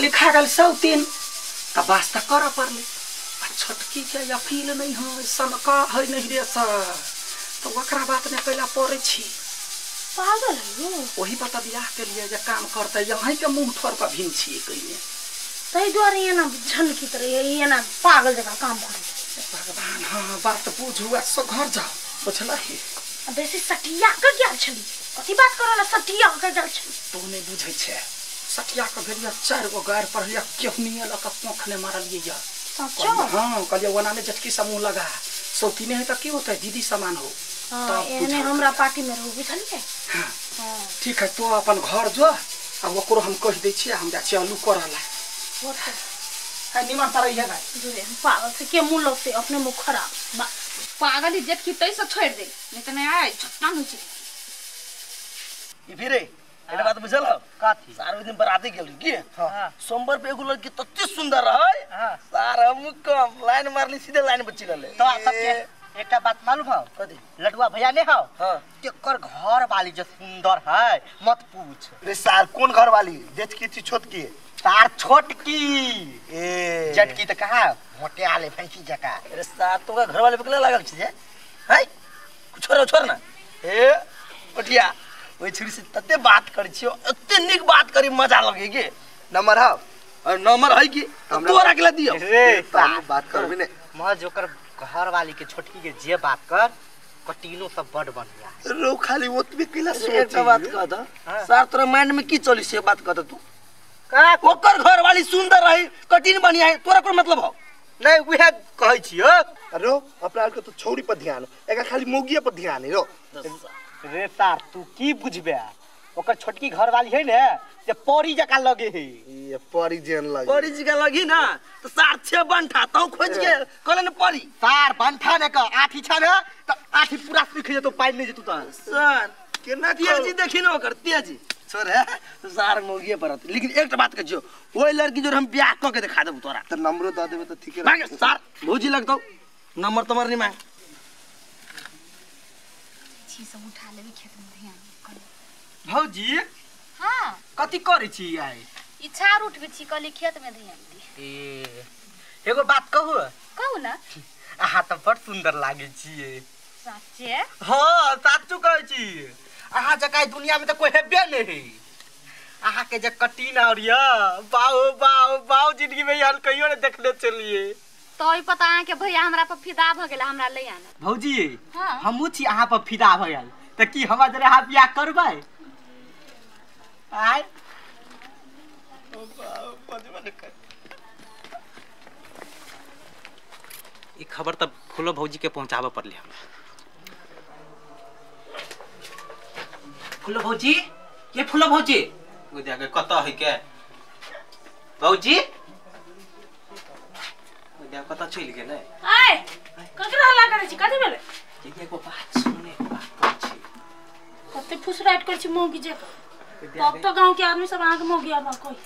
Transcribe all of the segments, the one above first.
लिखा गल सौ तीन का वास्ता कर पड़े छोटकी के अपील नहीं है सनका है नहीं रे सर तो वकरा बात में कैला पड़े छी पागल है वही पता बियाह के लिए जे काम करते यहीं के मुंह ठोर पर भिन छी कहिए तई द्वारे एना झन की तरह एना पागल जगह काम करे भगवान हां बात पूछुआ सो घर जाओ बुझला है बेसी सटिया के गेल छली कथि बात करला सटिया के गेल छली तो नहीं बुझै छै सटिया के भेलिया चार गो गार पर लिया केहनिया लक कोखने मारलिए या सचो हां कहलिए वना में झटकी समूह लगा सोती नहीं है त की होता है दीदी समान हो हां एने हमरा पार्टी में रहू बुझलिए हां ठीक है तो अपन घर जो आ ओकरो हम कह दे छी हम जा चालू करला वो त है निमन तारे है भाई जुरे हम पागल से के मुंह लगते अपने मुंह खराब पागल ही झटकी तैसे छोड़ दे नहीं त नहीं आए झटना हो छी ई फिरे एला बात बुझल का थी सारा दिन बराती गेल की हां सोमवार पे एगो लड़की तत्ते सुंदर रहै हां सारा मुख कम लाइन मारली सीधे लाइन पर चलले तो सबके एकटा बात मालूम हौ कदी लडुआ भैया ने हौ हां केकर घर वाली जे सुंदर है मत पूछ रे सार कोन घर वाली देख की थी छोटकी सार छोटकी ए जटकी त कहा मोटे आले फैंसी जका रे सार तो घर वाले पे लागल छी जे है छोरो छोरना ए पटिया ओइ छुरी से तते बात कर छियो एते निक बात करी मजा लगे के नंबर हां और नंबर है कि तोरा के दियो ए बात करबे ने मां जोकर घर वाली के छोटकी के जे बात कर कटिलो सब बड़ बढ़िया रो खाली ओतबे केला सोच बात कर द सर तोरा माइंड में की चली से बात कर द तू का ओकर घर वाली सुंदर रही कटिन बढ़िया है तोरा को मतलब हो नहीं उहे कहै छियो रो अपना के तो छौरी पर ध्यान एका खाली मोगिया पर ध्यान है रो रे सार तू की बुझबे ओकर छोटकी घर वाली है ने जे परी जका लगे है ये परी जेन लगे परी जका लगी ना तो सार छे बंठा तो खोज के कहले ने परी सार बंठा ने का आठी छ ना तो आठी पूरा सुख जे तो पाइ नहीं जे तू त सर केना तेजी देखिन ओकर तेजी छोर है सार मोगिए परत लेकिन एकटा बात कह जियो ओई लड़की जो हम ब्याह क के दिखा देब तोरा त नंबर द देबे त ठीक है मांगे सार भौजी लग दो नंबर तमर नहीं मांग छी सब उठा लेबे खेत में ध्यान कर भौजी हां कथि करै छी आइ ई छाड़ उठबे छी कहले खेत में ध्यान दे ए एगो बात कहू कहू ना अहा त बड़ सुंदर लागे छिए साचे। हां साचू कहै छी अहा जकाय दुनिया में त कोई हेबे नहीं। अहा के जे कटिन और य बाओ बाओ बाओ जिंदगी में यार कहियो ने देखले चलिए तोई पता अहा के भैया हमरा पर फिदा भ गेल हमरा ले आना भौजी। हां हमहु छी अहा पर फिदा भ गेल त की हमरा जरे हा बियाह करबै आय ओ बाओ पदवा ने कर। ये खबर तब फूलो भौजी के पहुंचावा पड़ले हमरा। फूलो भौजी ये फूलो भौजी ओ जाके कत है के भौजी ओ जा कत चल गेले आय ककरा हल्ला करे छी कथि भेले जे को बात सुने बात कर छी कते फुसराट कर छी मौगी जे तब तो गांव के आदमी सब आके मौगी आबा कोई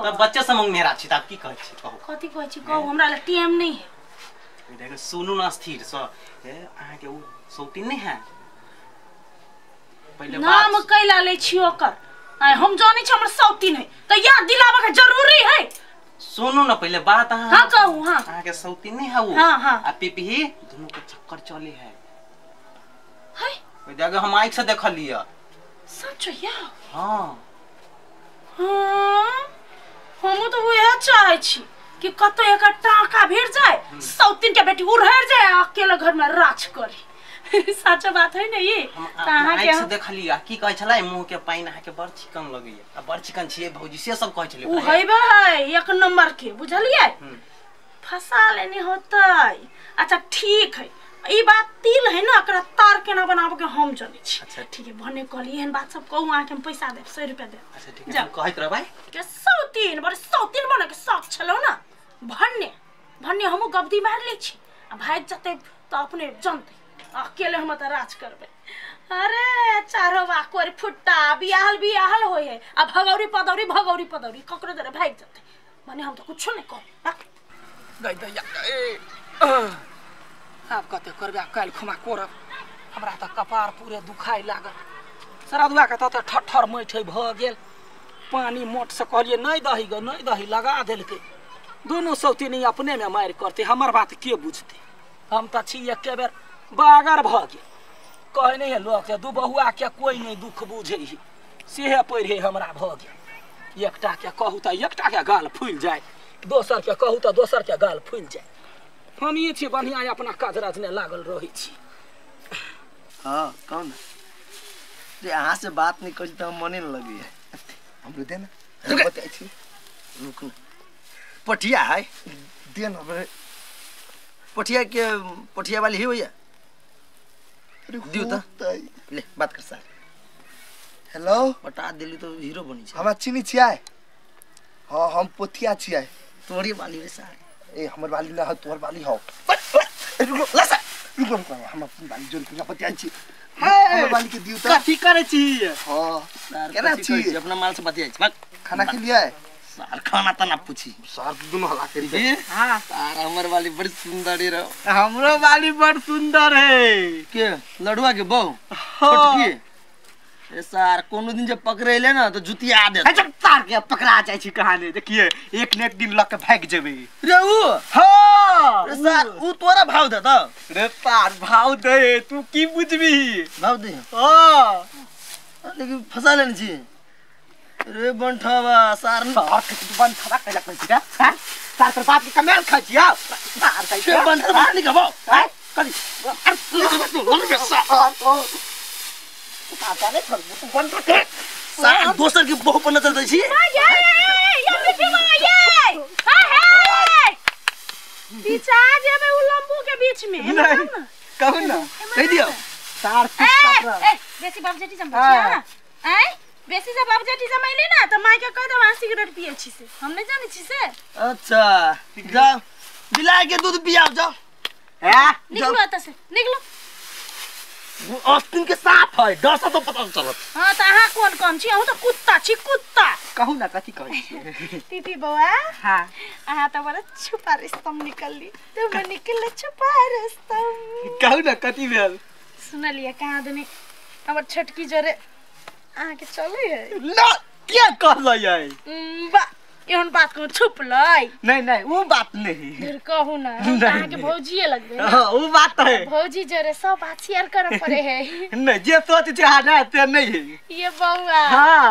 तब बच्चे समंग मेरा छी तब की कहै छी कहू कथि कहै छी कहू हमरा ल टाइम नहीं है। देखो सुनु ना स्थिर स आ के उ सौती नहीं है पहले नाम कैला ले छी ओकर आ हम जाने छी हमर सौती नहीं त याद दिलावा के जरूरी है। सुनु ना पहले बात हां हां कहू हां आ के सौती नहीं है वो आ पिपही दोनों के चक्कर चले है है ओ जगह हम आंख से देख लिया सच या। हां हां हम तो वो या चाहे छी कि कतो एक टाका भेट जाए सौतिन के बेटी उरहर जाए अकेले घर में राज करे सच बात है ना ये कहां के से देखलिया की कहै छलै मुंह के पाइन आ के बड़ चिकन लगैया आ बड़ चिकन छियै भौजी से सब कहै छलै उ हैबे है एक नंबर के बुझलियै फसा लेनी होतै। अच्छा ठीक है ई बात तिल है ना एकरा तार केना बनाबो के हम जाने छी। अच्छा ठीक है भने कहली एहन बात सब कहू आ के हम पैसा देब 100 रुपया देब। अच्छा ठीक है कहैत रहबै के सौतिन बड़ सौतिन बने के शौक छलो ना भन्ने भन्ने हमो गब्दी मार ले छी आ भाग जते त अपने जनते अकेले हम त राज करबे। अरे चारो वाकोर फुट्टा बियाहल होय है आ भगौरी पदौरी ककरो दरे भाग जते माने हम त कुछो नै कर गई दैया ए आप कते करबे काल खमा करब हमरा त कपार पूरे दुखाई लागल सरदुआ के त ठठर मैठै भ गेल पानी मोट से कहलिए नै दही ग नै दही लगा देल के दोनों सौती नहीं अपने में मार करते हमार बात के बुझते हम तो छी एक बेर बागर भ गेल कहे नहीं है लोग दू बहुआ के कोई नहीं दुख बुझे सेहे पढ़े हमरा भ गेल एकटा के कहू तो एकटा के गाल फूल जाए दोसर के कहू तो दोसर के गाल फूल जाए हम ये छे बढ़िया अपना काज राज में लागल रहे छी। हां कौन जे अहां से बात नहीं करी तो मन नहीं लगे हमरे दे ना बताई छी रुकू पटिया है देन पटिया के पटिया वाली ही होया दियो त ले बात कर सर। हेलो बता दिली तो हीरो बनी छ हमरा चिनी छियै। हां हम पोथिया छियै तोरी वाली रे सर ए हमर वाली ना तोर वाली हो रुको ल सर रुको हम अपन वाली जोन के पटिया छी हमर वाली के दियो त कथि करे छी। हां सर केना छी अपना माल से बतियाई छी खाना के लिए सार खाना त ना पूछी सार दुनु हला करी के। हां सार हमर वाली बड़ सुंदर है हमरो वाली बड़ सुंदर है के लडुआ के बहु छोटकी ए सार कोनो दिन जे पकड़ैले ना त जुतिया दे चल सार के पकड़ा जाय छी कहानी देखिए एक नेक दिन लक के भाग जेबे रे उ। हां रे सार उ तोरा भाव दे त रे सार भाव दे तू की बुझबी भाव दे। हां लेकिन फसा लेने छी रे बंठवा सार न हट बंठवा कइला कइसी का सार पर बाप के कमेल खछि आ सार तै के बंठवा नि गबो है कली सार तो साता ने थोर बंठवा के सार दोसर के बहु पर नजर दै छी ये मिठी मां ये हे पीछा जेबे उ लंबू के बीच में कहू ना कह दियो सार कुछ सापरा बेसी बाप जेटी संभाल आ बेसी से बाप जेठी जमाइले ना त माई के कह दे वहां सिगरेट पिए छी से हम नहीं जाने छी से। अच्छा जाओ बिलाय के दूध पियाओ जाओ हैं निकलो त से निकलो वो ऑस्टिन के साफ है डस तो पता चलत। हां त आहा कोन कम छी हम त कुत्ता छी कुत्ता कहू ना कथि कहै छी पीपी बौआ। हां आहा त बड़ा छुपा रिस्तम निकलली तो वो निकल छुपा रिस्तम कहू ना कथि भेल सुनलिए कहां दने हमर छटकी जरे आके चले है ना क्या कर लय है बा एहन बात को छुप लई नहीं नहीं वो बात नहीं फिर कहू ना कहा के भौजी लग गए हां वो बात है भौजी जरे सब बात शेयर करे पड़े है नहीं जे सोच चाह ना ते नहीं है ये बौआ हां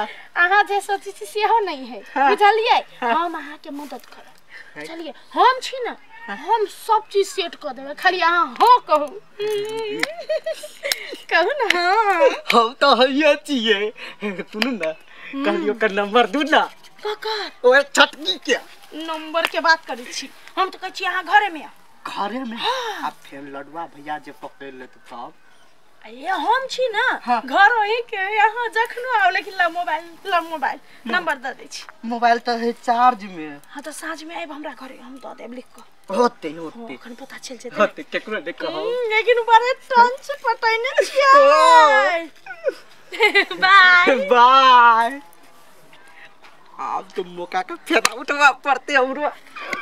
आहा जे सोच छी से हो नहीं है बुझलिए हम आहा के मदद कर चलिए हम छी ना हम सब चीज सेट कर देबे खाली आहा हो कहू कहू ना हो तो हइए छिए सुन ना कहियो का नंबर दू ना काका ओए छटकी क्या नंबर के बात करी छी हम तो कह छी यहां घरे में आ फिर लड़वा भैया जे पकड़ ले तो तब ये हम छी ना हाँ। घर होई के यहां जखनो आउ लेकिन मोबाइल नंबर दे दे छी मोबाइल तो है चार्ज में हां तो साँझ में आइब हमरा घरे हम दे देब लिख के होते होते कन पता चल जेते होते केकरो देख हो लेकिन बारे टन से पता ही नहीं किया बाय बाय आप तो मौका का फायदा उठवा पड़ते और